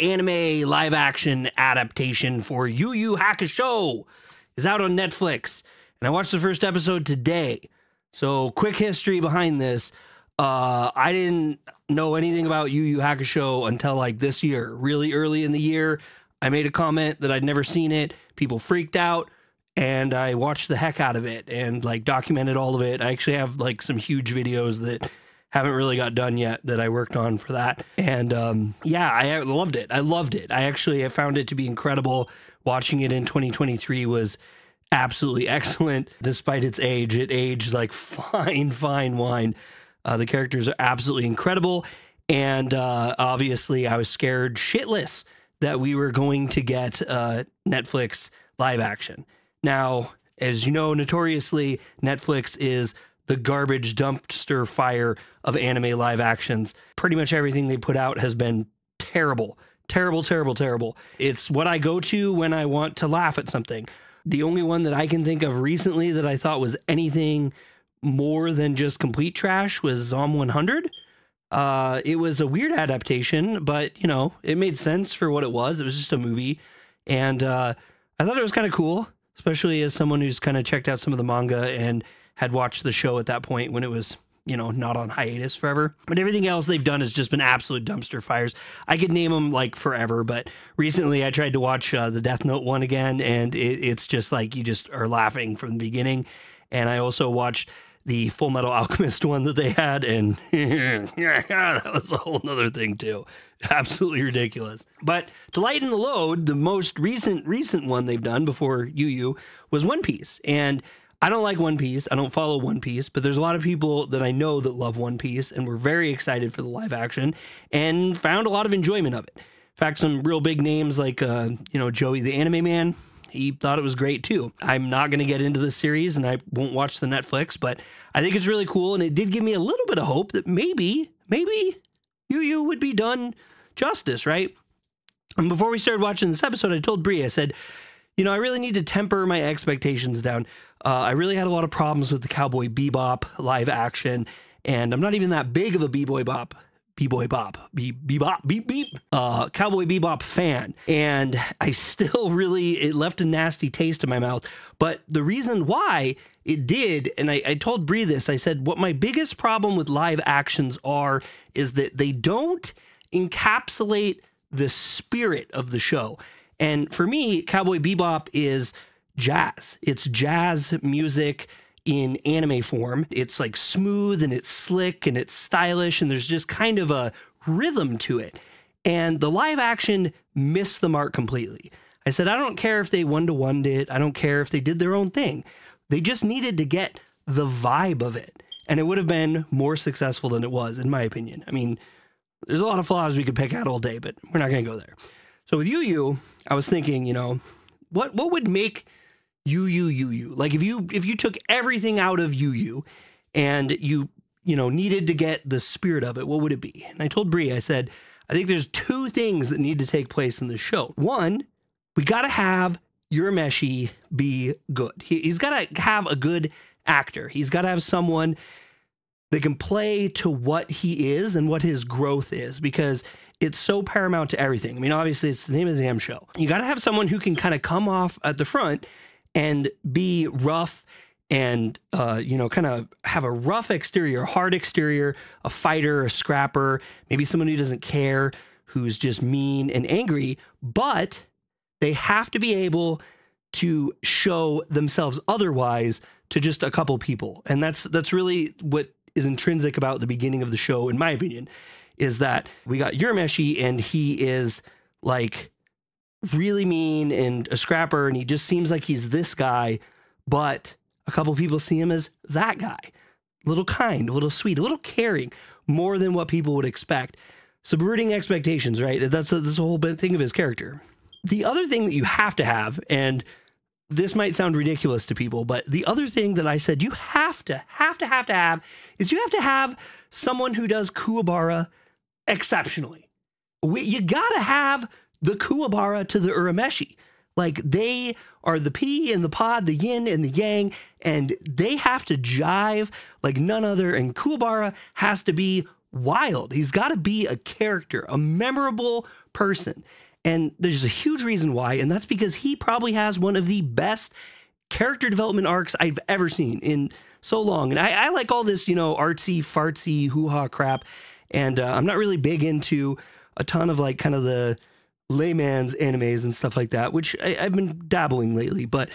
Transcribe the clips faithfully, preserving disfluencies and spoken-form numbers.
the anime live action adaptation for Yu Yu Hakusho is out on Netflix. And I watched the first episode today. So quick history behind this. Uh, I didn't know anything about Yu Yu Hakusho until like this year, really early in the year. I made a comment that I'd never seen it. People freaked out and I watched the heck out of it and like documented all of it. I actually have like some huge videos that haven't really got done yet that I worked on for that. And um, yeah, I loved it. I loved it. I actually I found it to be incredible. Watching it in twenty twenty-three was absolutely excellent. Despite its age, it aged like fine, fine wine. Uh, the characters are absolutely incredible. And uh, obviously I was scared shitless that we were going to get uh, Netflix live action. Now, as you know, notoriously, Netflix is the garbage dumpster fire of anime live actions. Pretty much everything they put out has been terrible, terrible, terrible, terrible. It's what I go to when I want to laugh at something. The only one that I can think of recently that I thought was anything more than just complete trash was Zom one hundred. Uh, it was a weird adaptation, but you know, it made sense for what it was. It was just a movie. And uh, I thought it was kind of cool, especially as someone who's kind of checked out some of the manga and had watched the show at that point when it was, you know, not on hiatus forever. But everything else they've done has just been absolute dumpster fires. I could name them like forever, but recently I tried to watch uh, the Death Note one again, and it, it's just like you just are laughing from the beginning. And I also watched the Full Metal Alchemist one that they had, and that was a whole other thing too. Absolutely ridiculous. But to lighten the load, the most recent recent one they've done before Yu Yu was One Piece, and I don't like One Piece. I don't follow One Piece, but there's a lot of people that I know that love One Piece and were very excited for the live action and found a lot of enjoyment of it. In fact, some real big names like, uh, you know, Joey the Anime Man, he thought it was great too. I'm not going to get into this series and I won't watch the Netflix, but I think it's really cool. And it did give me a little bit of hope that maybe, maybe Yu Yu would be done justice, right? And before we started watching this episode, I told Bree, I said, you know, I really need to temper my expectations down. Uh, I really had a lot of problems with the Cowboy Bebop live action, and I'm not even that big of a B-boy bop, B-boy bop, beep, bebop, beep, beep, uh, Cowboy Bebop fan. And I still really, it left a nasty taste in my mouth. But the reason why it did, and I, I told Bree this, I said, what my biggest problem with live actions are is that they don't encapsulate the spirit of the show. And for me, Cowboy Bebop is jazz. It's jazz music in anime form. It's like smooth and it's slick and it's stylish and there's just kind of a rhythm to it. And the live action missed the mark completely. I said, I don't care if they one-to-one'd it. I don't care if they did their own thing. They just needed to get the vibe of it. And it would have been more successful than it was, in my opinion. I mean, there's a lot of flaws we could pick out all day, but we're not going to go there. So with Yu Yu, I was thinking, you know, what what would make Yu Yu Yu Yu? Like if you if you took everything out of Yu Yu and you, you know, needed to get the spirit of it, what would it be? And I told Bree, I said, I think there's two things that need to take place in the show. One, we got to have Urameshi be good. He, he's got to have a good actor. He's got to have someone that can play to what he is and what his growth is, because it's so paramount to everything. I mean, obviously, it's the name of the damn show. You got to have someone who can kind of come off at the front and be rough and, uh, you know, kind of have a rough exterior, hard exterior, a fighter, a scrapper, maybe someone who doesn't care, who's just mean and angry, but they have to be able to show themselves otherwise to just a couple people. And that's, that's really what is intrinsic about the beginning of the show, in my opinion, is that we got Urameshi and he is like really mean and a scrapper and he just seems like he's this guy, but a couple people see him as that guy. A little kind, a little sweet, a little caring, more than what people would expect. Subverting expectations, right? That's a, this whole thing of his character. The other thing that you have to have, and this might sound ridiculous to people, but the other thing that I said you have to, have to, have to have is you have to have someone who does Kuwabara exceptionally. We, you gotta have the Kuwabara to the Urameshi. Like, they are the pea and the pod, the yin and the yang, and they have to jive like none other, and Kuwabara has to be wild. He's got to be a character, a memorable person. And there's a huge reason why, and that's because he probably has one of the best character development arcs I've ever seen in so long. And I, I like all this, you know, artsy, fartsy, hoo-ha crap. And uh, I'm not really big into a ton of like kind of the layman's animes and stuff like that, which I, I've been dabbling lately. But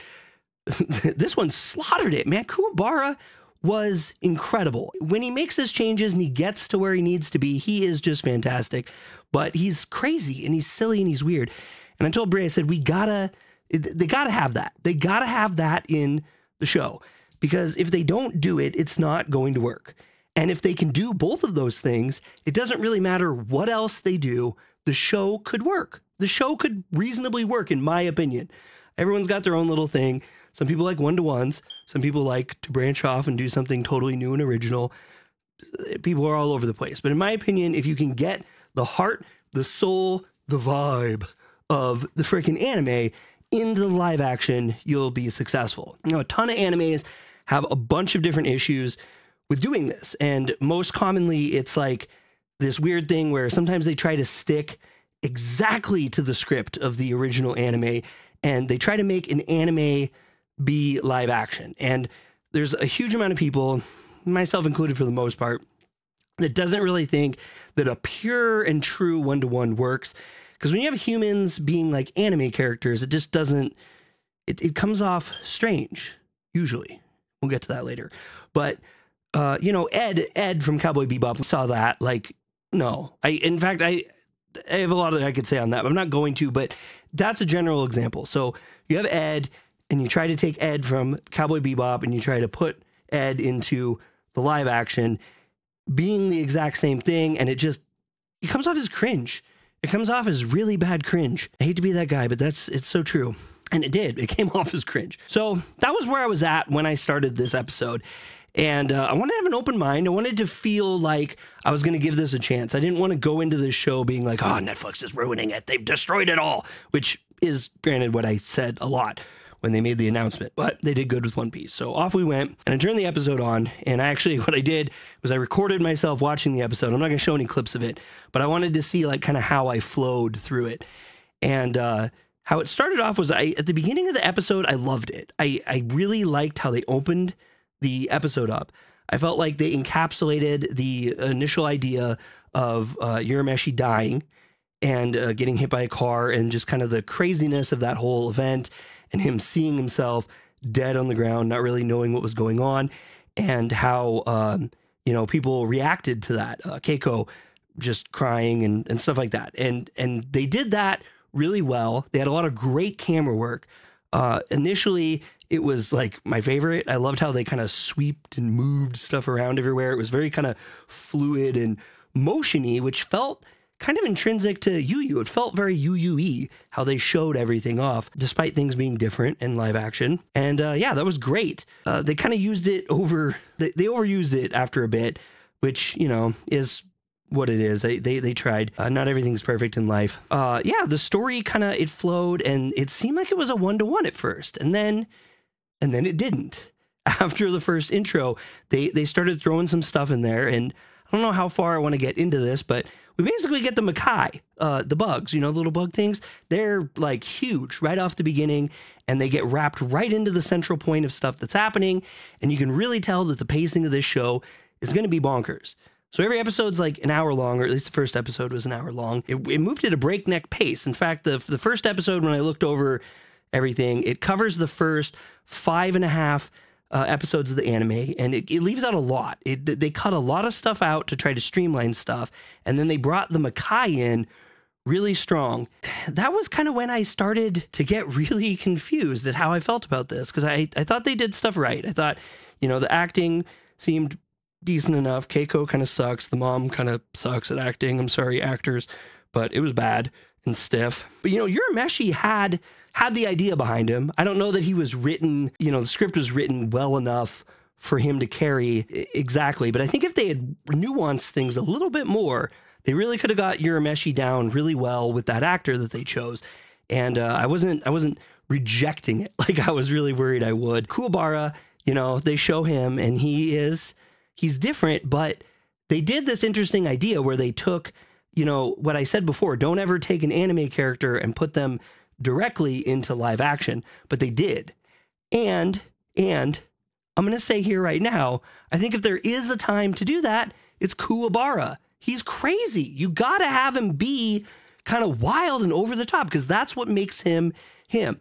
this one slaughtered it, man. Kuwabara was incredible. When he makes his changes and he gets to where he needs to be, he is just fantastic. But he's crazy and he's silly and he's weird. And I told Bray, I said, we gotta, they gotta have that. They gotta have that in the show, because if they don't do it, it's not going to work. And if they can do both of those things, it doesn't really matter what else they do. The show could work. The show could reasonably work, in my opinion. Everyone's got their own little thing. Some people like one-to-ones. Some people like to branch off and do something totally new and original. People are all over the place. But in my opinion, if you can get the heart, the soul, the vibe of the freaking anime into the live action, you'll be successful. You know, a ton of animes have a bunch of different issues with doing this. And most commonly, it's like this weird thing where sometimes they try to stick exactly to the script of the original anime, and they try to make an anime be live action. And there's a huge amount of people, myself included for the most part, that doesn't really think that a pure and true one-to-one works. Because when you have humans being like anime characters, it just doesn't, it, it comes off strange, usually. We'll get to that later. But Uh, you know, Ed, Ed from Cowboy Bebop saw that, like, no, I, in fact, I, I have a lot that I could say on that, but I'm not going to, but that's a general example. So you have Ed and you try to take Ed from Cowboy Bebop and you try to put Ed into the live action being the exact same thing. And it just, it comes off as cringe. It comes off as really bad cringe. I hate to be that guy, but that's, it's so true. And it did, it came off as cringe. So that was where I was at when I started this episode. And uh, I wanted to have an open mind. I wanted to feel like I was going to give this a chance. I didn't want to go into this show being like, oh, Netflix is ruining it. They've destroyed it all, which is, granted, what I said a lot when they made the announcement. But they did good with One Piece. So off we went. And I turned the episode on. And actually what I did was I recorded myself watching the episode. I'm not going to show any clips of it, but I wanted to see like kind of how I flowed through it. And uh, how it started off was I at the beginning of the episode, I loved it. I, I really liked how they opened the episode up. I felt like they encapsulated the initial idea of uh, Urameshi dying and uh, getting hit by a car and just kind of the craziness of that whole event and him seeing himself dead on the ground, not really knowing what was going on, and how, um, you know, people reacted to that. Uh, Keiko just crying and, and stuff like that. And, and they did that really well. They had a lot of great camera work. Uh, initially, it was like my favorite. I loved how they kind of sweeped and moved stuff around everywhere. It was very kind of fluid and motion-y, which felt kind of intrinsic to Yu Yu. It felt very Yu Yu-y, how they showed everything off, despite things being different in live action. And uh, yeah, that was great. Uh, they kind of used it over, they, they overused it after a bit, which, you know, is what it is. They, they, they tried. Uh, not everything's perfect in life. Uh, yeah, the story kind of, it flowed, and it seemed like it was a one-to-one at first. And then... And then it didn't. After the first intro, they, they started throwing some stuff in there. And I don't know how far I want to get into this, but we basically get the Makai, uh, the bugs, you know, the little bug things. They're like huge right off the beginning, and they get wrapped right into the central point of stuff that's happening. And you can really tell that the pacing of this show is going to be bonkers. So every episode's like an hour long, or at least the first episode was an hour long. It, it moved at a breakneck pace. In fact, the, the first episode, when I looked over everything, it covers the first five and a half uh, episodes of the anime, and it, it leaves out a lot. It, they cut a lot of stuff out to try to streamline stuff, and then they brought the Makai in really strong. That was kind of when I started to get really confused at how I felt about this, because I, I thought they did stuff right. I thought, you know, the acting seemed decent enough. Keiko kind of sucks. The mom kind of sucks at acting. I'm sorry, actors, but it was bad and stiff. But, you know, Urameshi had... had the idea behind him. I don't know that he was written, you know, the script was written well enough for him to carry exactly. But I think if they had nuanced things a little bit more, they really could have got Urameshi down really well with that actor that they chose. And uh, I wasn't, I wasn't rejecting it. Like I was really worried I would. Kuwabara, you know, they show him and he is, he's different, but they did this interesting idea where they took, you know, what I said before, don't ever take an anime character and put them directly into live action, but they did. And, and I'm going to say here right now, I think if there is a time to do that, it's Kuwabara. He's crazy. You got to have him be kind of wild and over the top because that's what makes him him.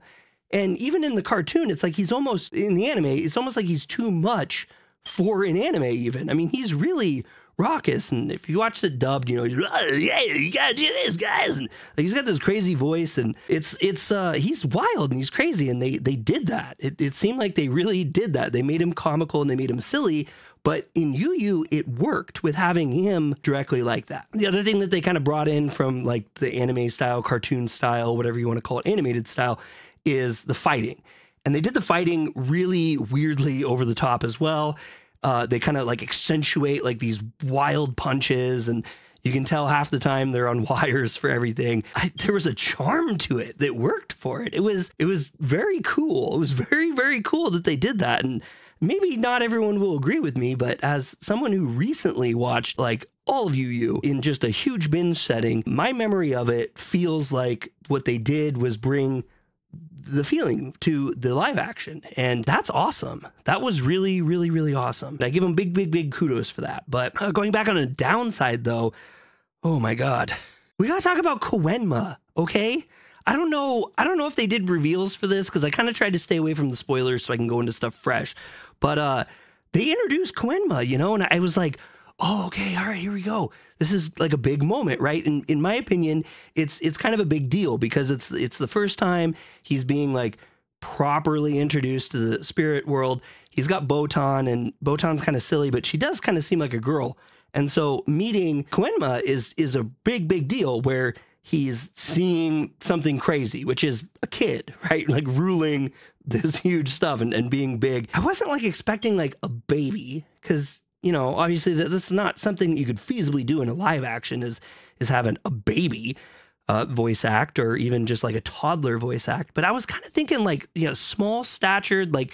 And even in the cartoon, it's like he's almost, in the anime, it's almost like he's too much for an anime even. I mean, he's really raucous. And if you watch the dubbed, you know, he's, oh, yeah, you got to do this, guys. And like, he's got this crazy voice and it's, it's, uh, he's wild and he's crazy. And they, they did that. It, it seemed like they really did that. They made him comical and they made him silly. But in Yu Yu, it worked with having him directly like that. The other thing that they kind of brought in from like the anime style, cartoon style, whatever you want to call it, animated style, is the fighting. And they did the fighting really weirdly over the top as well. Uh, they kind of like accentuate like these wild punches and you can tell half the time they're on wires for everything. I, there was a charm to it that worked for it. It was, it was very cool. It was very, very cool that they did that. And maybe not everyone will agree with me, but as someone who recently watched like all of Yu Yu in just a huge binge setting, my memory of it feels like what they did was bring the feeling to the live action. And that's awesome. That was really, really, really awesome. I give them big, big, big kudos for that. But uh, going back on a downside though, oh my God, we gotta talk about Koenma, okay? I don't know. I don't know if they did reveals for this because I kind of tried to stay away from the spoilers so I can go into stuff fresh. But uh, they introduced Koenma, you know, and I was like, oh, okay, all right, here we go. This is like a big moment, right? And in my opinion, it's it's kind of a big deal because it's it's the first time he's being like properly introduced to the spirit world. He's got Botan, and Botan's kind of silly, but she does kind of seem like a girl. And so meeting Koenma is is a big, big deal where he's seeing something crazy, which is a kid, right? Like ruling this huge stuff and, and being big. I wasn't like expecting like a baby because, you know, obviously that, that's not something that you could feasibly do in a live action is, is having a baby uh, voice act or even just like a toddler voice act. But I was kind of thinking like, you know, small statured, like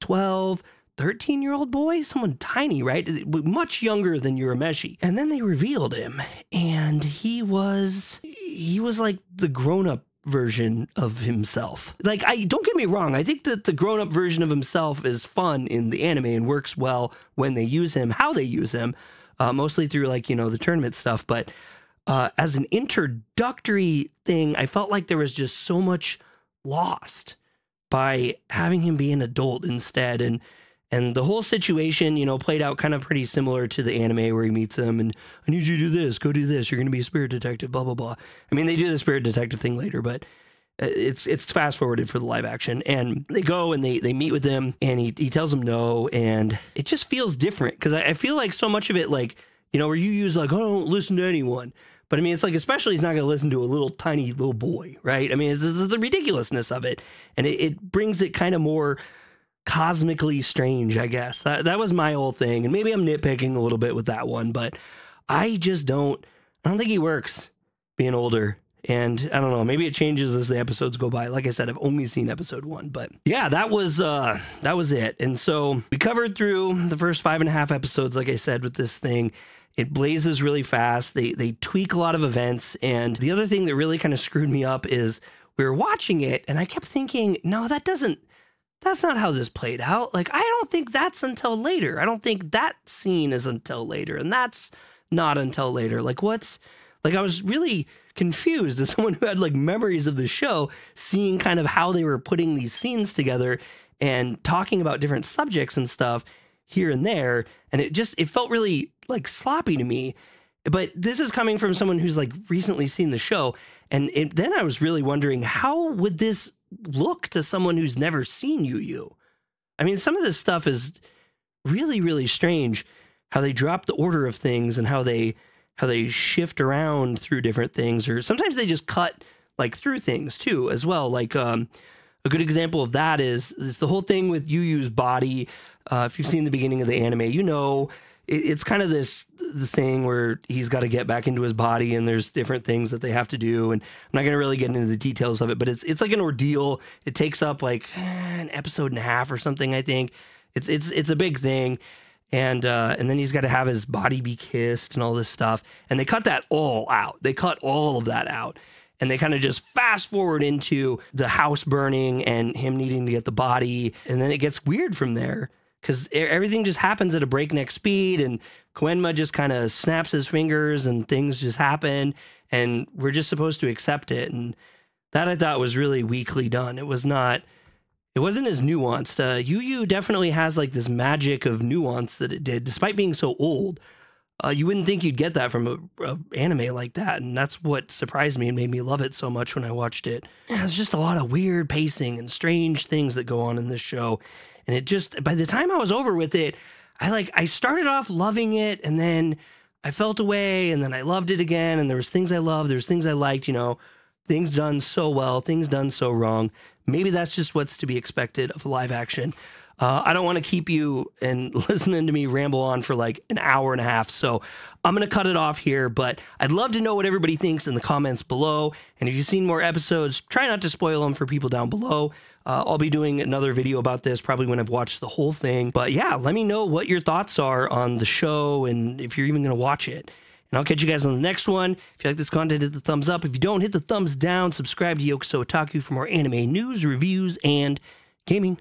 twelve, thirteen year old boy, someone tiny, right? Much younger than Urameshi. And then they revealed him and he was... he was like the grown-up version of himself. Like, I don't get me wrong. I think that the grown-up version of himself is fun in the anime and works well when they use him, how they use him, uh, mostly through like, you know, the tournament stuff. But uh, as an introductory thing, I felt like there was just so much lost by having him be an adult instead. And And the whole situation, you know, played out kind of pretty similar to the anime where he meets him and I need you to do this, go do this. You're going to be a spirit detective, blah, blah, blah. I mean, they do the spirit detective thing later, but it's it's fast forwarded for the live action. And they go and they, they meet with him and he, he tells them no. And it just feels different because I, I feel like so much of it, like, you know, where you use like, oh, I don't listen to anyone. But I mean, it's like, especially he's not going to listen to a little tiny little boy, right? I mean, it's, it's the ridiculousness of it. And it, it brings it kind of more cosmically strange, I guess. That that was my whole thing. And maybe I'm nitpicking a little bit with that one, but I just don't, I don't think he works being older. And I don't know, maybe it changes as the episodes go by. Like I said, I've only seen episode one, but yeah, that was, uh, that was it. And so we covered through the first five and a half episodes, like I said, with this thing. It blazes really fast. They, they tweak a lot of events. And the other thing that really kind of screwed me up is we were watching it and I kept thinking, no, that doesn't, that's not how this played out. Like, I don't think that's until later. I don't think that scene is until later. And that's not until later. Like, what's... like, I was really confused as someone who had, like, memories of the show, seeing kind of how they were putting these scenes together and talking about different subjects and stuff here and there. And it just... it felt really, like, sloppy to me. But this is coming from someone who's, like, recently seen the show. And it, then I was really wondering, how would this look to someone who's never seen Yu Yu? I mean, some of this stuff is really, really strange, how they drop the order of things and how they how they shift around through different things, or sometimes they just cut like through things too as well. Like um a good example of that is is the whole thing with Yu Yu's body. Uh if you've seen the beginning of the anime, you know it, it's kind of this the thing where he's got to get back into his body and there's different things that they have to do. And I'm not going to really get into the details of it, but it's, it's like an ordeal. It takes up like an episode and a half or something. I think it's, it's, it's a big thing. And uh, and then he's got to have his body be kissed and all this stuff. And they cut that all out. They cut all of that out. And they kind of just fast forward into the house burning and him needing to get the body. And then it gets weird from there because everything just happens at a breakneck speed. And Koenma just kind of snaps his fingers and things just happen. And we're just supposed to accept it. And that I thought was really weakly done. It was not... It wasn't as nuanced. Uh, Yu Yu definitely has like this magic of nuance that it did, despite being so old. Uh, you wouldn't think you'd get that from an anime like that, and that's what surprised me and made me love it so much when I watched it. Yeah, there's just a lot of weird pacing and strange things that go on in this show, and it just, by the time I was over with it, I like, I started off loving it, and then I felt away, and then I loved it again, and there was things I loved, there was things I liked, you know, things done so well, things done so wrong. Maybe that's just what's to be expected of live action. Uh, I don't want to keep you and listening to me ramble on for like an hour and a half, so I'm going to cut it off here, but I'd love to know what everybody thinks in the comments below, and if you've seen more episodes, try not to spoil them for people down below. Uh, I'll be doing another video about this probably when I've watched the whole thing, but yeah, let me know what your thoughts are on the show and if you're even going to watch it. And I'll catch you guys on the next one. If you like this content, hit the thumbs up. If you don't, hit the thumbs down. Subscribe to Yōkoso Otaku for more anime news, reviews, and gaming.